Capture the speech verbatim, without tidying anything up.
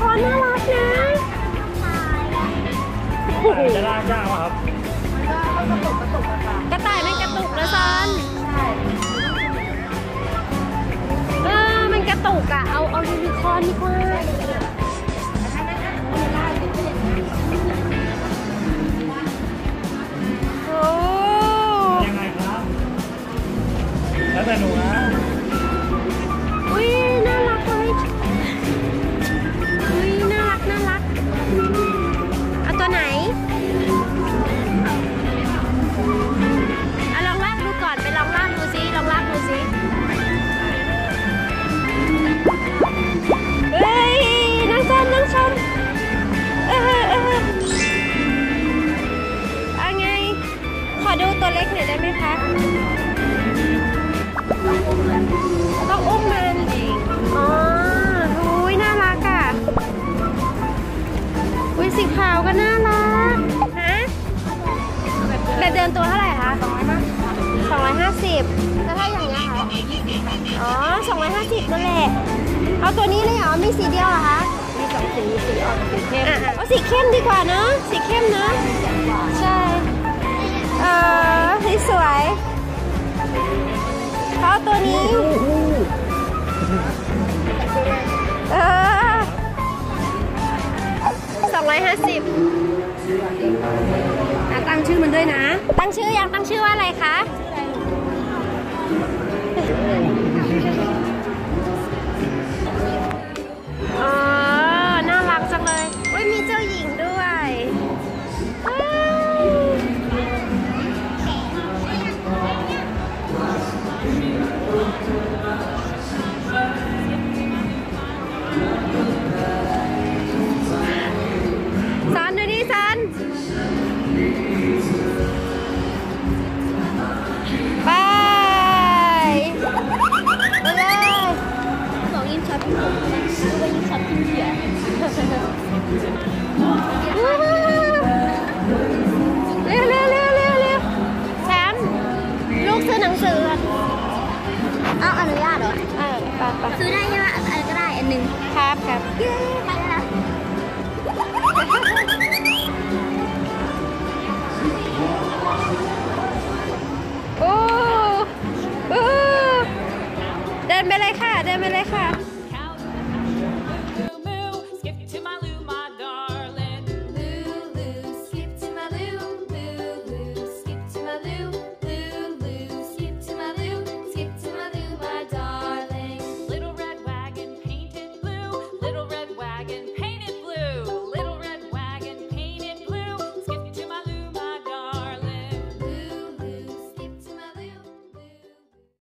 พอน่ารักนะจะลากยากครับกระต่ายมันกระตุกนะซันเออมันกระตุกอะเอาเอายูนิคอร์นดีกว่าโอ้ยังไงครับแล้วแต่หนูนะอุ้ยน่ารักเลยอุ้ยน่ารักน่ารักเอาตัวไหนเอาลองลากดูก่อนไปลองลากดูซิลองลากดูซิเฮ้ยนั่งชมนั่งชมเออเออเอาไงขอดูตัวเล็กหน่อยได้ไหมคะต้องอุ้มมันอ๋ออุ้ยน่ารักอ่ะอุ้ยสีขาวก็น่ารักฮะแบบเดินตัวเท่าไหร่คะสองร้อยห้าสิบแล้วถ้าอย่างเงี้ยคะอ๋อสองร้อยห้าสิบนั่นแหละเอาตัวนี้เลยเหรอมีสีเดียวเหรอคะมีสองสีสีอ่อนสีเข้มเอาสีเข้มดีกว่าเนอะสีเข้มเนอะใช่เออสีสวยเอาตัวนี้เออสองร้อยห้าสิบตั้งชื่อมันด้วยนะตั้งชื่อยังตั้งชื่อว่าอะไรคะอ๋อน่ารักจังเลยโอ้ยมีเจ้าหญิงด้วยซันดูนี่ซันไปไปเลยสองยิ้มชัดพี่ผมดูว่ายิ้มชัดพี่เขียเร็วเร็วเร็วเร็วเร็วแชมป์ลูกซื้อหนังสือเอาอนุญาตเหรอเออไปไปซื้อได้ใช่ไหมอะไรก็ได้อันหนึ่งครับครับไปแล้วโอ้โอ้เดินไปเลยค่ะเดินไปเลยค่ะ